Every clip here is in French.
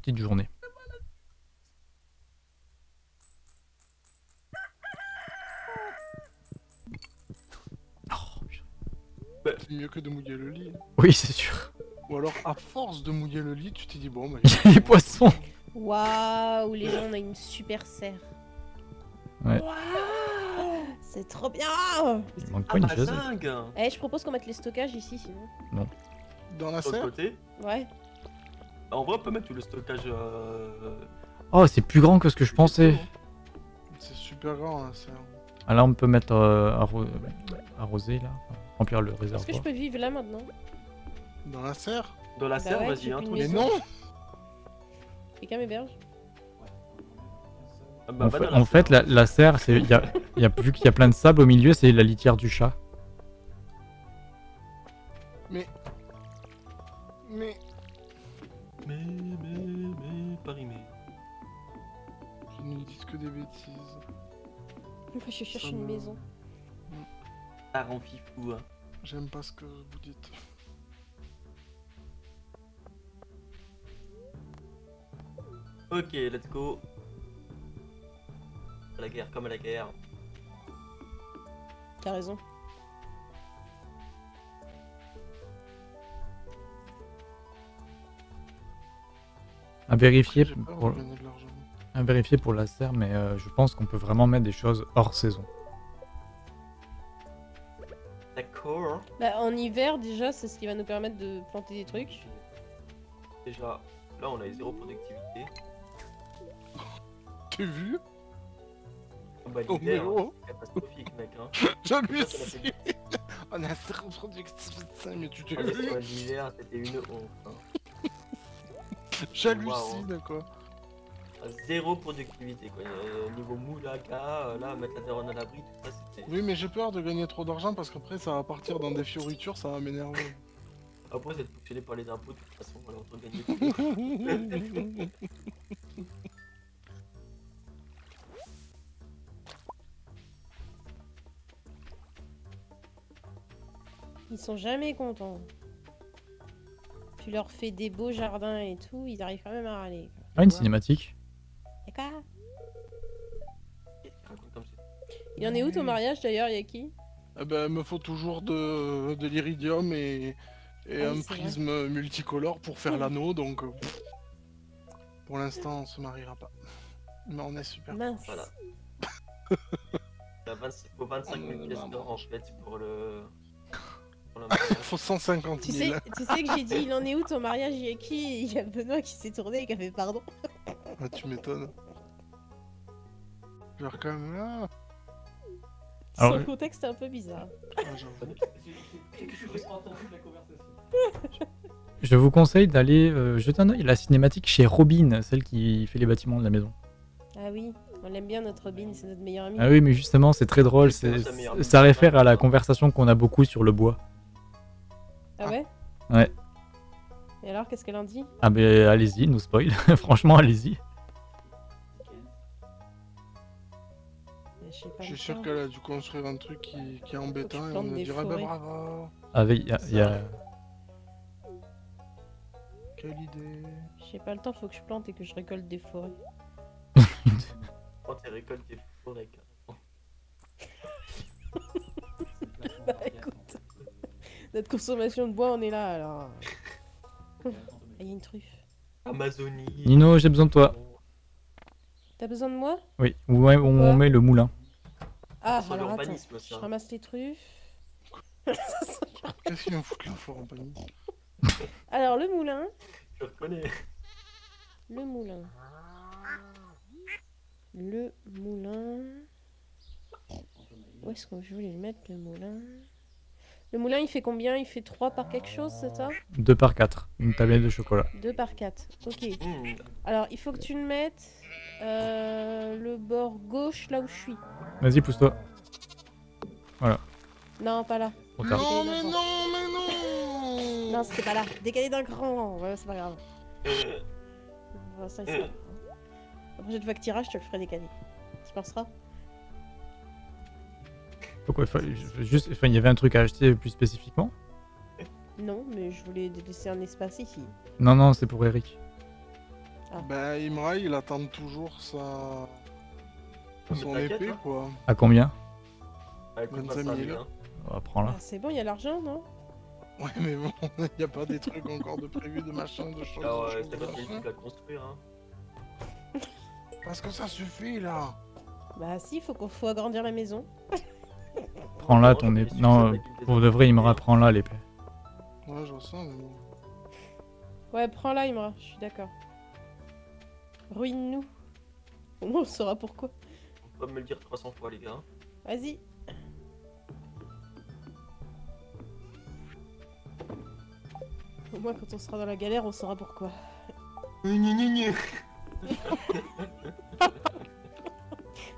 petite journée. Bah, c'est mieux que de mouiller le lit. Oui, c'est sûr. Ou alors, à force de mouiller le lit, tu t'es dit bon, mais il y a les poissons. Waouh, les gens, on a une super serre. Ouais. Wow, c'est trop bien. Il manque pas une chose. Eh, je propose qu'on mette les stockages ici, sinon. Non. Dans la serre. Ouais. Bah, en vrai, on peut mettre tout le stockage. Oh, c'est plus grand que ce que je pensais. C'est super grand, la serre. Ah, là, on peut mettre arroser, là. Remplir le réservoir. Est-ce que je peux vivre là maintenant? Dans la serre? Dans la serre, vas-y, hein, tous les noms. Quelqu'un m'héberge? En fait, la serre, vu qu'il y a plein de sable au milieu, c'est la litière du chat. Mais, Paris. Je ne dis que des bêtises. Enfin, je cherche une maison. Ah, en fifou. Hein. J'aime pas ce que vous dites. Ok, let's go. À la guerre, comme à la guerre. T'as raison. À vérifier pour la serre, mais je pense qu'on peut vraiment mettre des choses hors saison. D'accord. Bah, en hiver, déjà, c'est ce qui va nous permettre de planter des trucs. Déjà, là, on a zéro productivité. T'as vu? Bah, l'hiver, c'est catastrophique, mec. Hein. J'hallucine. On a zéro productivité, mais tu t'es vu? L'hiver, c'était une honte. Hein. J'hallucine, wow, quoi. Zéro productivité, quoi. Niveau moulaka, là, mettre la daronne à l'abri, tout ça, c'était... Oui, mais j'ai peur de gagner trop d'argent parce qu'après, ça va partir dans des fioritures, ça va m'énerver. Après, vous êtes fonctionné par les impôts, de toute façon, alors on va gagner. Ils sont jamais contents. Tu leur fais des beaux jardins et tout, ils arrivent quand même à râler. Ah, une cinématique. D'accord. Il y en est où ton mariage d'ailleurs, Yaki? Ah bah, me faut toujours de l'iridium et ah, un prisme multicolore pour faire l'anneau, donc pour l'instant on se mariera pas. Mais on est super. Mince. Voilà. Faut 25 000 pièces d'or en fait pour le... Faut 150 000. Tu sais que j'ai dit, il en est où ton mariage, Yaki? Il y a Benoît qui s'est tourné et qui a fait pardon. Ah, tu m'étonnes. Genre quand même là. Alors, son contexte est un peu bizarre. Je vous conseille d'aller jeter un oeil à la cinématique chez Robin, celle qui fait les bâtiments de la maison. Ah oui, on l'aime bien notre Robin, c'est notre meilleur ami. Ah oui, mais justement c'est très drôle, ça réfère à la conversation qu'on a beaucoup sur le bois. Ah ouais? Ouais. Et alors, qu'est-ce qu'elle en dit? Ah ben, allez-y, nous spoil. Franchement, allez-y. Je suis sûr qu'elle a dû construire un truc qui est embêtant et on nous dirait ben bravo. Ah oui, il y a... Quelle idée. J'ai pas le temps, faut que je plante et que je récolte des forêts. Quand tu récoltes des forêts, bah écoute... Notre consommation de bois, on est là, alors... Il y a une truffe. Amazonie... Nino, j'ai besoin de toi. T'as besoin de moi? Oui, ouais, on met le moulin. Ah, alors attends, je ramasse les truffes. Qu'est-ce qu'il en fout qu'un fort en panique? Alors, le moulin... Je reconnais. Le moulin. Le moulin... Où est-ce que je voulais le mettre, le moulin? Le moulin, il fait combien? Il fait 3 par quelque chose, c'est ça? 2 par 4, une tablette de chocolat. 2 par 4, ok. Alors, il faut que tu le mettes le bord gauche, là où je suis. Vas-y, pousse-toi. Voilà. Non, pas là. Non, mais non. Non, c'était pas là. Décalé d'un cran. Ouais, c'est pas grave. Bon, ça, c'est pas grave. La prochaine fois que tu iras, je te le ferai décaler. Tu penseras? Pourquoi? Il y avait un truc à acheter plus spécifiquement? Non, mais je voulais laisser un espace ici. Non, non, c'est pour Eric. Ah. Bah, Imra, il attend toujours sa... son épée, quoi. À combien? Ah, écoute, 25 000. Hein. Prends-la. Ah, c'est bon, il y a l'argent, non? Ouais, mais bon, il a pas des trucs encore de prévus, de machin, de choses. Alors, c'était pas possible de la construire, hein. Parce que ça suffit, là. Bah si, faut agrandir la maison. Prends-la ton épée. Non, pour de vrai, Imra, prends-la l'épée. Ouais, je ressens, mais... Ouais, prends-la, Imra, je suis d'accord. Ruine-nous. Au moins, on saura pourquoi. On peut me le dire 300 fois, les gars. Vas-y. Au moins, quand on sera dans la galère, on saura pourquoi.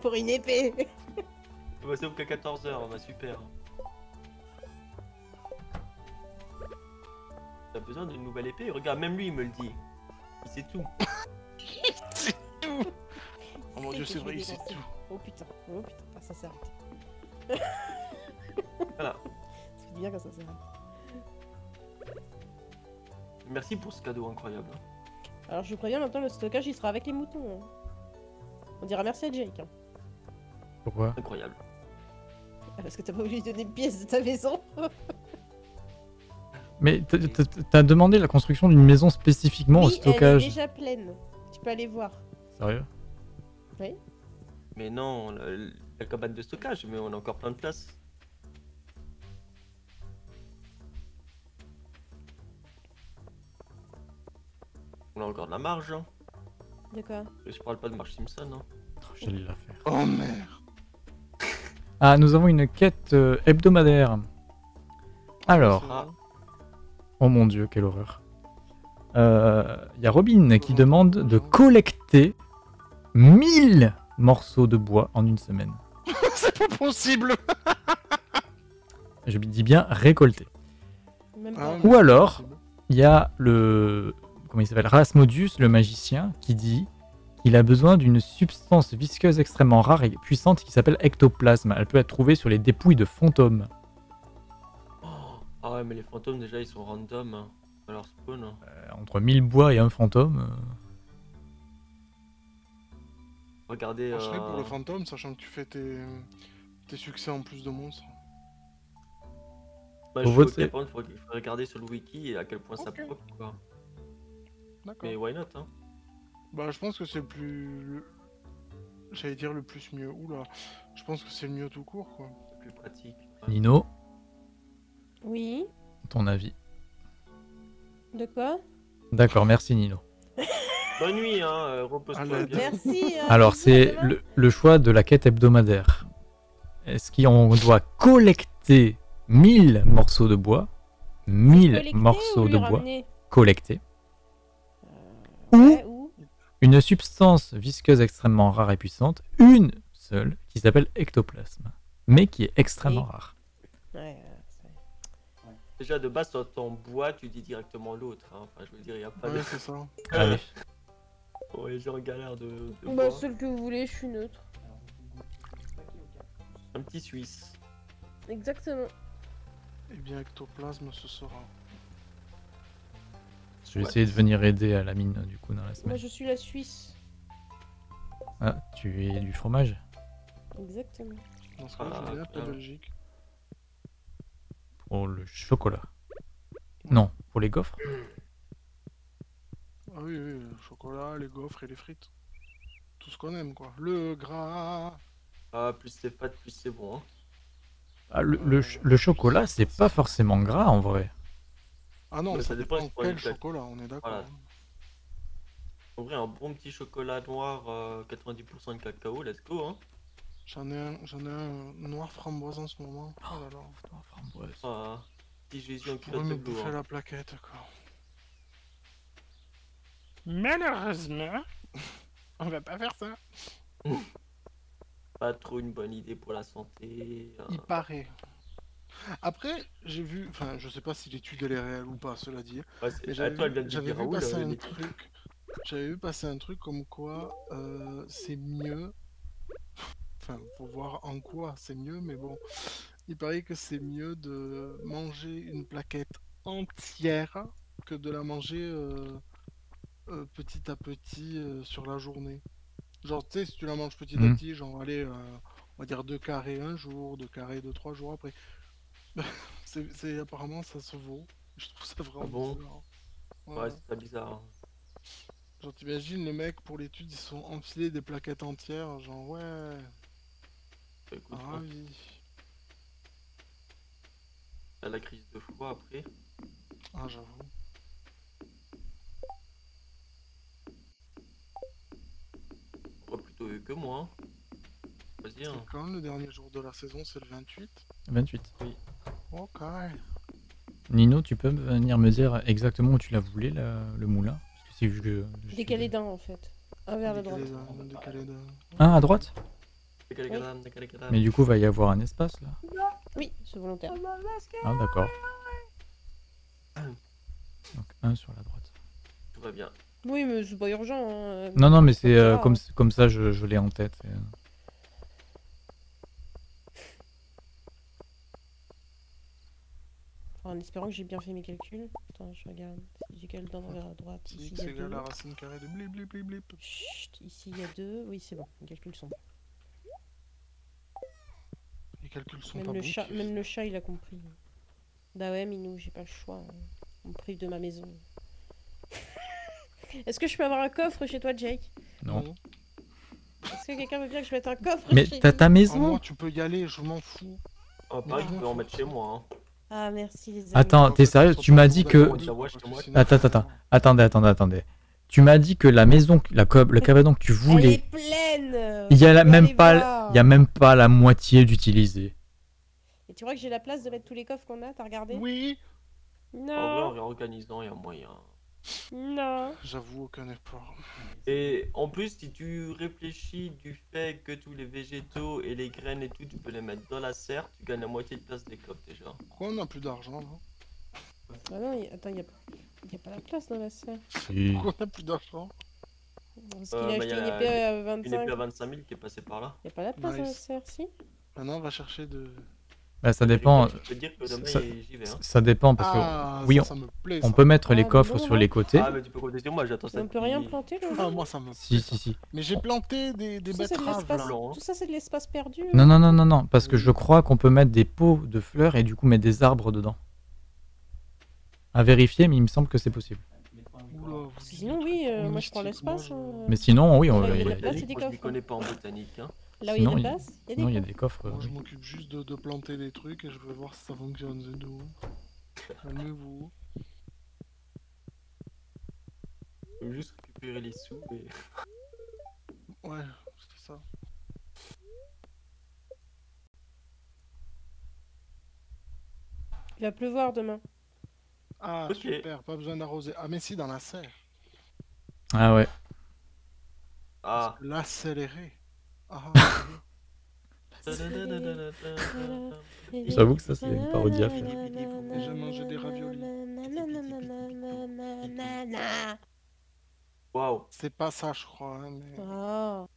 Pour une épée. On va s'ouvrir qu'à 14 h, on va super. T'as besoin d'une nouvelle épée? Regarde, même lui il me le dit. Il sait tout. Oh mon dieu, c'est vrai, il sait tout. Oh putain, ah, ça s'est arrêté. Voilà. C'est bien quand ça s'est arrêté. Merci pour ce cadeau incroyable. Alors je vous préviens, maintenant le stockage il sera avec les moutons. Hein. On dira merci à Jake. Hein. Pourquoi? Incroyable. Ah, parce que t'as pas voulu lui donner une pièce de ta maison. Mais t'as demandé la construction d'une maison spécifiquement au stockage. Elle est déjà pleine. Tu peux aller voir. Sérieux? Oui. Mais non, la cabane de stockage, mais on a encore plein de place. On a encore de la marge. Hein. De quoi? Je parle pas de Marge Simpson. Hein. Oh, j'allais la faire. Oh merde. Ah, nous avons une quête hebdomadaire. Alors. Ah. Oh mon dieu, quelle horreur. Il y a Robin qui demande de collecter 1000 morceaux de bois en une semaine. C'est pas possible. Je dis bien récolter. Même pas. Ou alors, il y a le... Comment il s'appelle, Rasmodius, le magicien, qui dit qu'il a besoin d'une substance visqueuse extrêmement rare et puissante qui s'appelle ectoplasme. Elle peut être trouvée sur les dépouilles de fantômes. Oh, ah ouais, mais les fantômes, déjà, ils sont random. Hein. Alors, spawn. Hein. Entre 1000 bois et un fantôme. Regardez. Je serais pour le fantôme, sachant que tu fais tes succès en plus de monstres. Bah, je vote. Il faut regarder sur le wiki à quel point okay. Ça proc, quoi. Mais why not, hein? Bah je pense que c'est le plus... J'allais dire le plus mieux. Oula, je pense que c'est le mieux tout court, quoi. C'est plus pratique. Ouais. Nino? Oui? Ton avis? De quoi? D'accord, merci Nino. Bonne nuit, hein, repose-toi bien. Merci. Alors c'est le choix de la quête hebdomadaire. Est-ce qu'on doit collecter 1000 morceaux de bois? 1000 morceaux de bois collectés. Ou une substance visqueuse extrêmement rare et puissante, une seule, qui s'appelle ectoplasme, mais qui est extrêmement rare. Ouais, déjà de base, quand on boit, tu dis directement l'autre. Hein. Enfin, je veux dire, il n'y a pas de... c'est ça. Allez. Pour les gens galèrent de bah, celle que vous voulez, je suis neutre. Un petit Suisse. Exactement. Eh bien, ectoplasme, ce sera... Je vais essayer de venir aider à la mine du coup dans la semaine. Moi je suis la Suisse. Ah, tu es du fromage? Exactement. Dans ce cas-là, je vais appeler la Belgique. Pour le chocolat. Non, pour les gaufres. Ah oui, oui, le chocolat, les gaufres et les frites. Tout ce qu'on aime quoi. Le gras. Ah, plus c'est fat, plus c'est bon. Hein. Ah, le chocolat, c'est pas forcément gras en vrai. Ah non, mais ça dépend de quel chocolat, on est d'accord. Voilà. En vrai, un bon petit chocolat noir, 90% de cacao, let's go. Hein. J'en ai un noir framboise en ce moment. Oh là là, noir framboise. Ah, petit Jésus en culotte de bois. Je pourrais me bouffer la plaquette, quoi. Malheureusement, on va pas faire ça. Pas trop une bonne idée pour la santé. Hein. Il paraît. Après, j'ai vu, enfin, je sais pas si l'étude elle est réelle ou pas, cela dit. Ouais, j'avais vu passer un truc comme quoi c'est mieux. Enfin, faut voir en quoi c'est mieux, mais bon, il paraît que c'est mieux de manger une plaquette entière que de la manger petit à petit sur la journée. Genre, tu sais, si tu la manges petit à petit, genre, allez, on va dire 2 carrés un jour, 2 carrés 2-3 jours après. C'est apparemment, ça se vaut. Je trouve ça vraiment bizarre. Ouais, ouais c'est pas bizarre. Hein. Genre, t'imagines, les mecs, pour l'étude, ils sont enfilés des plaquettes entières, genre, ouais. Écoute, ah ouais. Oui. À la crise de foi, après. Ah, j'avoue. Oh, plutôt que moi. Vas-y, hein. Quand même, le dernier jour de la saison, c'est le 28. 28. Oui. Ok. Nino, tu peux venir me dire exactement où tu la voulais, le moulin? Parce que décalé d'un, en fait. Un vers la droite. Un à droite? Oui. Mais du coup, va y avoir un espace, là? Oui, c'est volontaire. Ah, d'accord. Donc, un sur la droite. Tout va bien. Oui, mais c'est pas urgent. Hein. Non, non, mais c'est comme ça, je l'ai en tête. Et... en espérant que j'ai bien fait mes calculs. Attends, je regarde. J'ai calculé d'un vers la droite. Ici, il y a 2. La racine carrée de blip, blip, blip, blip. Chut, ici, il y a 2. Oui, c'est bon. Les calculs sont bons. Les calculs sont pas bons. Même le chat, il a compris. Bah ouais, Minou, j'ai pas le choix. Hein. On me prive de ma maison. Est-ce que je peux avoir un coffre chez toi, Jake? Non. Est-ce que quelqu'un veut bien que je mette un coffre chez toi? Mais t'as ta maison? Moi, tu peux y aller, je m'en fous. Ah, pareil, je peux en mettre chez moi. Hein. Ah, merci les amis. Attends, t'es sérieux? Tu m'as dit que... Attends. Attendez. Tu m'as dit que la maison, le cabanon que tu voulais... Elle est pleine. Il n'y a même pas la moitié d'utilisé. Et tu crois que j'ai la place de mettre tous les coffres qu'on a? T'as regardé? Oui. Non. En vrai, en réorganisant, il y a moyen. Non. J'avoue, aucun effort. Et en plus, si tu réfléchis du fait que tous les végétaux et les graines et tout, tu peux les mettre dans la serre, tu gagnes la moitié de place des coffres déjà. Pourquoi on a plus d'argent là? Ah non, attends, il n'y a pas la place dans la serre. Oui. Pourquoi on a plus d'argent? Parce qu'il a acheté une épée à 25 000. Une épée à 25 000 qui est passée par là. Il n'y a pas la place dans la serre, si? Maintenant, on va chercher de... Bah, ça dépend. Je peux dire que demain, j'y vais, hein. Ça dépend parce que oui, ça me plaît, on peut mettre les coffres sur les côtés. Ah mais tu peux compter sur moi, j'attends ça. On peut rien planter là. Ah moi ça me plaît. Si. Mais j'ai planté des betteraves là. Tout ça c'est de l'espace perdu. Non parce que je crois qu'on peut mettre des pots de fleurs et du coup mettre des arbres dedans. À vérifier, mais il me semble que c'est possible. Sinon oui, moi je prends l'espace. Mais sinon oui, on va y connais pas en botanique hein. Là où il y a des places, il y a des coffres. Moi, je m'occupe juste de planter des trucs et je veux voir si ça fonctionne. Calmez-vous. Je veux juste récupérer les sous et... ouais, c'est ça. Il va pleuvoir demain. Ah, okay. Super, pas besoin d'arroser. Ah, mais si, dans la serre. Ah ouais. Ah. L'accéléré. J'avoue que ça c'est une parodie à faire. J'ai mangé des raviolis. Waouh, c'est pas ça je crois. Hein, mais... oh.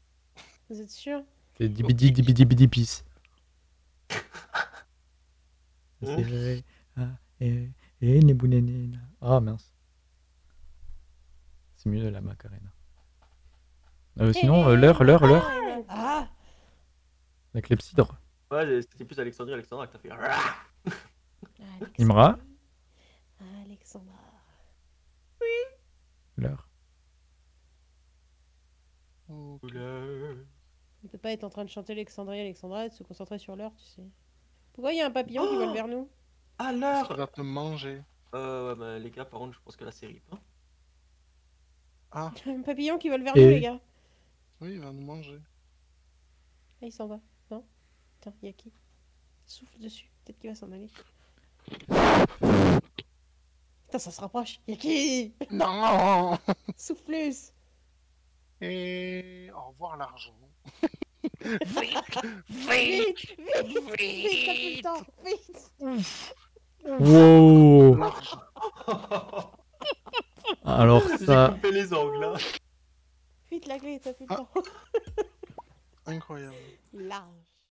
Vous êtes sûr? C'est dibidibidibidibidipis. C'est vrai. Et nebounénina. Ah mince. C'est mieux de la macarena. Sinon, l'heure. Ah! La clepsydre. Ouais, c'était plus Alexandra que t'as fait. Alexandra. Imra. Alexandra. Oui. L'heure. Oh, on peut pas être en train de chanter Alexandra et de se concentrer sur l'heure, tu sais. Pourquoi il y a un papillon qui vole vers nous? Ah, l'heure! Ça va te manger. Bah, les gars, par contre, je pense que la série. Hein. Ah! Un papillon qui vole vers nous, les gars. Oui, il va nous manger. Ah, il s'en va, non? Putain, y'a qui? Souffle dessus, peut-être qu'il va s'en aller. Putain, ça se rapproche. Y'a qui? Non. Souffle plus. Et... au revoir l'argent. Vite, t'as plus le temps. Vite. Alors ça... j'ai coupé les ongles, hein. Vite la clé, t'as plus le temps. Incroyable. Large.